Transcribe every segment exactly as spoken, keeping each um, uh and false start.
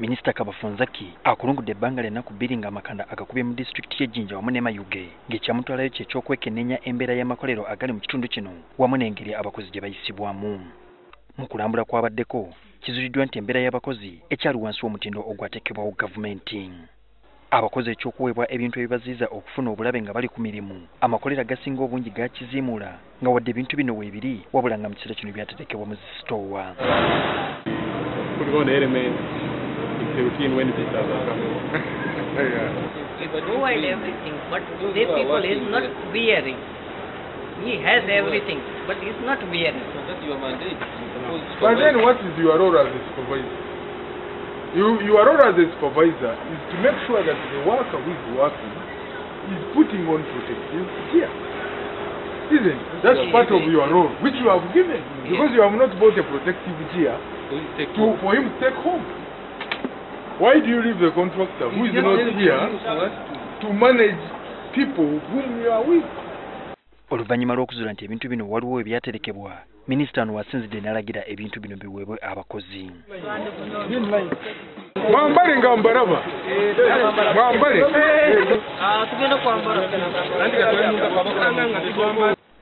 Minister Kabafunzaki akulungudde bbanga lyonna ku biringa amakanda agakubye mu district ye Jinja wamu ne Mayuge nge kyamutwalayo kye ky'okwekenneenya embeera y'amakolero agali mu kitundu kino wamu n'engeri abakozi gye bayisibwamu. Mu kulambula kwabaddeko kizuuliddwa nti embeera y'abakozi ekyali wansi w'omutindo ogwateekebwawo gavumenti. Abakozi eky'okuweebwa ebintu ebibaziyiza okufuna obulabe nga bali ku mirimu, amakolero agasinga obungi gakiziimuula nga wadde ebintu bino weebiri wabula nga mu kiseera kino byateekebwa mu zisitoowa. fifteen Wednesdays are coming. We will provide everything, but this people is not wearing. He has everything, but he is not wearing. So that's your mandate. But then what is your role as a supervisor? You, your role as a supervisor is to make sure that the worker who is working is putting on protective gear. Isn't That's part of your role, which you have given. Because you have not bought a protective gear to, for him to take home. Why do you leave the contractor who is not here to manage people whom you are with? Oluvannyuma lw'okuzuula nti ebintu bino waliwo ebyaterekebwa, minisita ono wasinzidde n'alagira ebintu bino biweebwe abakozi. Mwambale nga mbalaba. Mwambale. Tugenda kwambala.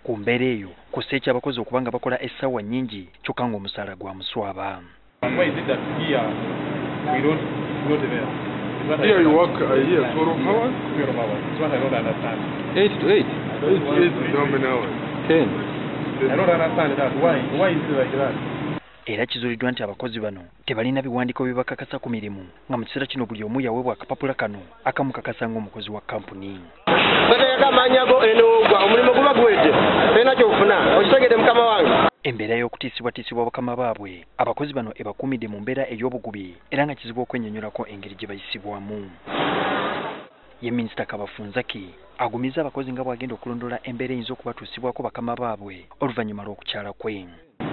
Ku mbeera eyo kussa eky'abakozi okuba nga bakola essaawa nnyingi kyokka ng'omusaala gwa muswaba. We don't go to there. Here you work a year, twelve hours? twelve hours. That's what I don't understand. eight to eight? eight to eight, how many hours? ten. I don't understand that. Why? Why is it like that? Era kizuuliddwa nti abakozi bano tebalina biwandiiko bibakakasa ku mirimu nga mu kiseera kino buli omu yaweebwa akapapula kano akamukakasa ng'omukozi wa kampuni. Embeera y'okutiisibwatiisibwa bakama baabwe abakozi bano ebakuumidde mu mbeera ey'obugubi era nga kizibu okwennyonnyolako engeri gye bayisibwamu. Ye Minisita Kabafunzaki agumiza abakozi nga bw'agenda okulondola embeera eyinza okubatuusibwako bakama baabwe oluvannyuma lw'okukyala kwe.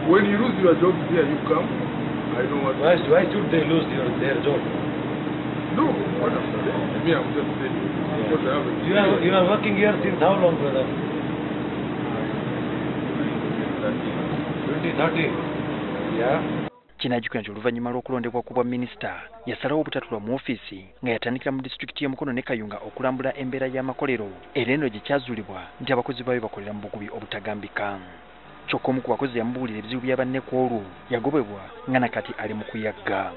When you lose your job here, you come. I know what. Why, why should they lose their, their job? No, what I'm saying. Me, I'm just saying. Because I have a you are, you are working here since how long, brother? twenty thirteen. Yeah. Kinajjukira nti oluvannyuma lw'okulondebwa ku bwa minisita yasalawo obutatulwa mu ofiisi nga yatandikira mu disitulikiti y'Omukono ne Kayunga okulambula embeera y'amakolero era eno gye kyazuulibwa nti abakozi baayo bakolera mu bukubi obutagambika. Kyokka omu ku bakozi yambuulira ebizibu bya banne ku olwo yagobebwa nga nakati ali mu kuyagga.